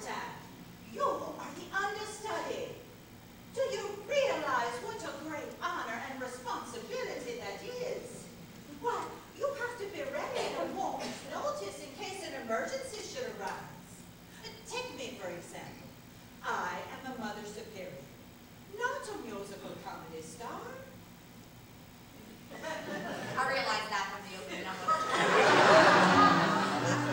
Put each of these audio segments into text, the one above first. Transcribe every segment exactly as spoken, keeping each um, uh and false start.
time. You are the understudy. Do you realize what a great honor and responsibility that is? Why, you have to be ready at a moment's notice in case an emergency should arise. Take me, for example. I am a mother superior, not a musical comedy star. I realized that from the opening up of the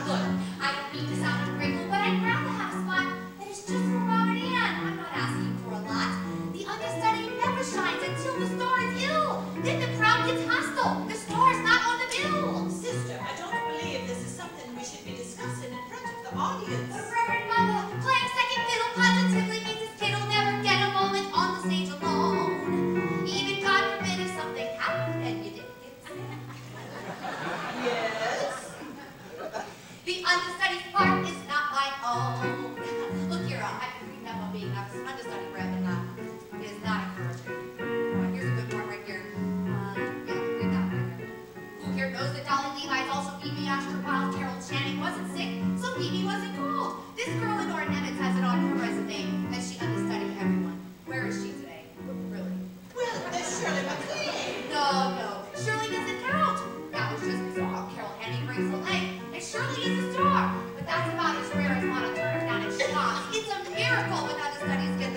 Look, I don't mean to sound ungrateful, but I'd rather have a spot that is just for Robert Ann. I'm not asking for a lot. The understudy never shines until the star is ill. Then the crowd gets hostile. The star is not on the bill. Sister, I don't believe this is something we should be discussing in front of the audience. But Reverend Mother, playing second fiddle positively means his kid will never get a moment on the stage alone. Even God forbid if something happened and you didn't get to Yes? The understudy's part is not my own. Look, Your Honor, I've been reading up on being an understudy for Evan Lott. It is not encouraging. Uh, here's a good one right here. Uh, yeah, read that one right here. Who here knows that Dolly Levi's also Phoebe Asher-Wild? Carol Channing wasn't sick, so Phoebe wasn't cold. This girl in Ornette has it on her resume that she understudied everyone. Where is she today? Really? Well, that's Shirley MacLaine. No, no. Shirley doesn't count. That was just bizarre. Carol Channing breaks a leg. It surely is a star, but that's about as rare as Lana Turner's down at Schwab. It's a miracle when understudies get